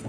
I